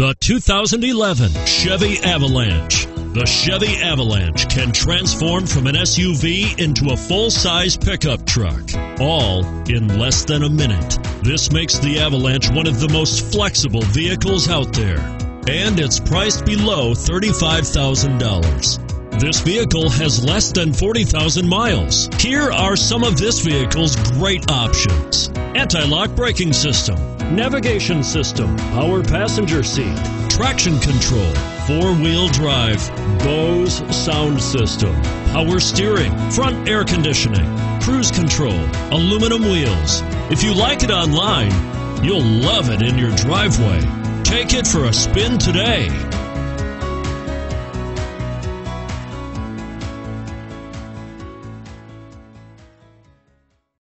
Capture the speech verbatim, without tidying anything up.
The two thousand eleven Chevy Avalanche. The Chevy Avalanche can transform from an S U V into a full-size pickup truck, all in less than a minute. This makes the Avalanche one of the most flexible vehicles out there, and it's priced below thirty-five thousand dollars. This vehicle has less than forty thousand miles. Here are some of this vehicle's great options: anti-lock braking system, navigation system, power passenger seat, traction control, four-wheel drive, Bose sound system, power steering, front air conditioning, cruise control, aluminum wheels. If you like it online, you'll love it in your driveway. Take it for a spin today.